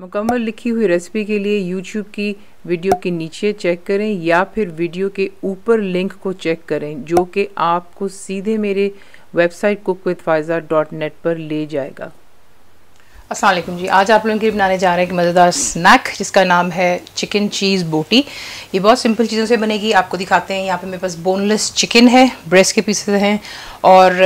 मुकम्मल लिखी हुई रेसिपी के लिए YouTube की वीडियो के नीचे चेक करें या फिर वीडियो के ऊपर लिंक को चेक करें, जो कि आपको सीधे मेरे वेबसाइट cookwithfaiza.net पर ले जाएगा। अस्सलाम वालेकुम जी, आज आप लोगों के लिए बनाने जा रहे हैं एक मज़ेदार स्नैक जिसका नाम है चिकन चीज़ बोटी। ये बहुत सिंपल चीज़ों से बनेगी, आपको दिखाते हैं। यहाँ पे मेरे पास बोनलेस चिकन है, ब्रेस्ट के पीसेस हैं और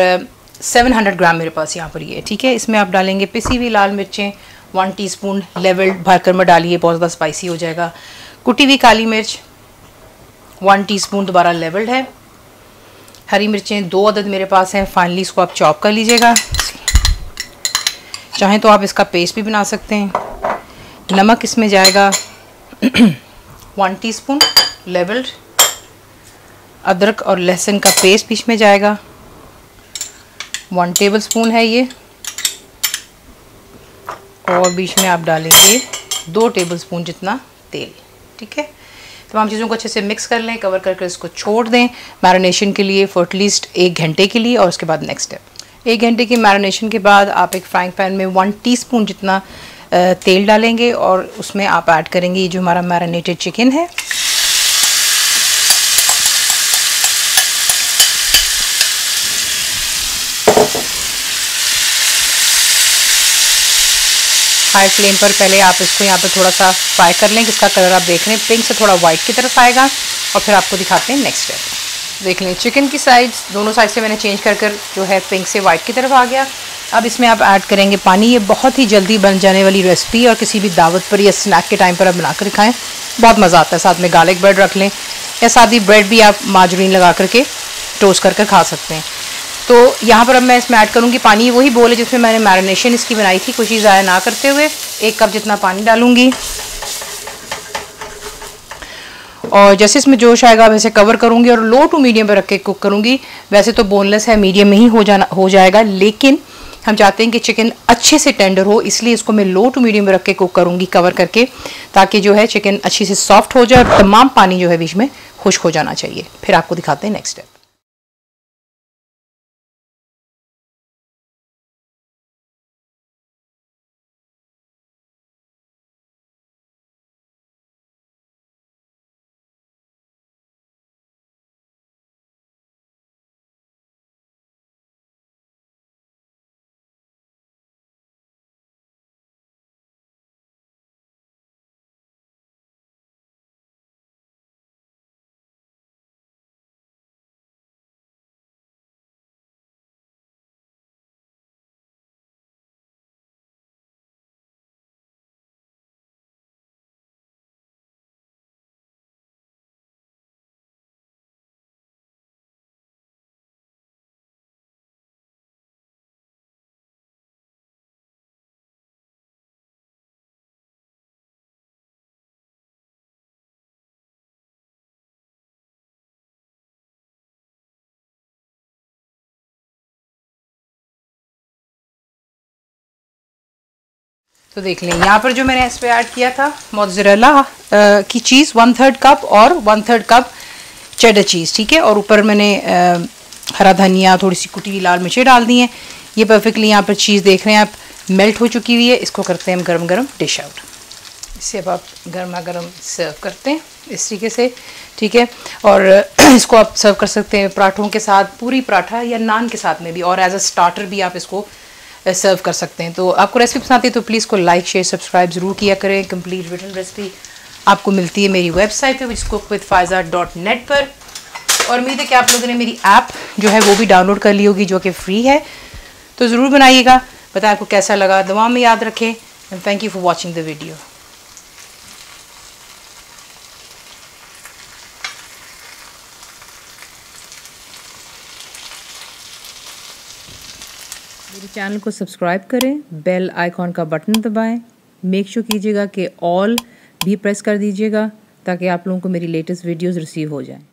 700 ग्राम मेरे पास यहाँ पर ये है, ठीक है। इसमें आप डालेंगे पिसी हुई लाल मिर्चें, 1 टीस्पून लेवल्ड भरकर में डालिए, बहुत ज़्यादा स्पाइसी हो जाएगा। कुटी हुई काली मिर्च 1 टीस्पून दोबारा लेवल्ड है। हरी मिर्चें 2 अदद मेरे पास हैं, फाइनली इसको आप चॉप कर लीजिएगा, चाहें तो आप इसका पेस्ट भी बना सकते हैं। नमक इसमें जाएगा 1 टीस्पून लेवल्ड। अदरक और लहसुन का पेस्ट बीच में जाएगा, 1 टेबलस्पून है ये। और बीच में आप डालेंगे 2 टेबलस्पून जितना तेल, ठीक है। तमाम चीज़ों को अच्छे से मिक्स कर लें, कवर करके इसको छोड़ दें मैरिनेशन के लिए फॉर एटलीस्ट 1 घंटे के लिए। और उसके बाद नेक्स्ट स्टेप, 1 घंटे की मैरिनेशन के बाद आप एक फ्राइंग पैन में 1 टीस्पून जितना तेल डालेंगे और उसमें आप ऐड करेंगे ये जो हमारा मैरिनेटेड चिकन है। हाई फ्लेम पर पहले आप इसको यहाँ पर थोड़ा सा फ्राई कर लें, जिसका कलर आप देख रहे हैं पिंक से थोड़ा वाइट की तरफ आएगा। और फिर आपको दिखाते हैं नेक्स्ट स्टेप। देख लें चिकन की साइड, दोनों साइड से मैंने चेंज कर कर जो है पिंक से वाइट की तरफ आ गया। अब इसमें आप ऐड करेंगे पानी। ये बहुत ही जल्दी बन जाने वाली रेसिपी, और किसी भी दावत पर या स्नैक के टाइम पर आप बना कर खाएँ, बहुत मज़ा आता है। साथ में गार्लिक ब्रेड रख लें या साथ ही ब्रेड भी आप मार्जरीन लगा करके टोस्ट कर कर खा सकते हैं। तो यहाँ पर अब मैं इसमें ऐड करूँगी पानी। वही बोल है जिसमें मैंने मैरिनेशन इसकी बनाई थी, कुछ ही ज़ाया ना करते हुए 1 कप जितना पानी डालूँगी। और जैसे इसमें जोश आएगा वैसे कवर करूँगी और लो टू मीडियम पर रख के कुक करूँगी। वैसे तो बोनलेस है, मीडियम में ही हो जाएगा, लेकिन हम चाहते हैं कि चिकन अच्छे से टेंडर हो, इसलिए इसको मैं लो टू मीडियम में रख के कुक करूँगी कवर करके, ताकि जो है चिकन अच्छी से सॉफ्ट हो जाए और तमाम पानी जो है बीच में खुश्क हो जाना चाहिए। फिर आपको दिखाते हैं नेक्स्ट स्टेप। तो देख लें यहाँ पर जो मैंने इस पर ऐड किया था मोज़रेला की चीज़ 1/3 कप और 1/3 कप चेडर चीज़, ठीक है। और ऊपर मैंने हरा धनिया, थोड़ी सी कुटी हुई लाल मिर्चें डाल दी हैं। ये परफेक्टली यहाँ पर चीज़ देख रहे हैं आप मेल्ट हो चुकी हुई है। इसको करते हैं हम गरम गरम डिश आउट। इसे अब आप गर्मा गर्म सर्व करते हैं इस तरीके से, ठीक है। और इसको आप सर्व कर सकते हैं पराठों के साथ, पूरी पराठा या नान के साथ में भी, और एज अ स्टार्टर भी आप इसको सर्व कर सकते हैं। तो आपको रेसिपी पसंद आती है तो प्लीज़ को लाइक शेयर सब्सक्राइब ज़रूर किया करें। कंप्लीट रिटन रेसिपी आपको मिलती है मेरी वेबसाइट पे cook with faiza.net पर। और उम्मीद है कि आप लोगों ने मेरी ऐप जो है वो भी डाउनलोड कर ली होगी, जो कि फ्री है। तो ज़रूर बनाइएगा, बताएं आपको कैसा लगा। दुआ में याद रखें and thank you for watching the video. मेरे चैनल को सब्सक्राइब करें, बेल आइकॉन का बटन दबाएं, मेक श्योर कीजिएगा कि ऑल भी प्रेस कर दीजिएगा ताकि आप लोगों को मेरी लेटेस्ट वीडियोस रिसीव हो जाएं।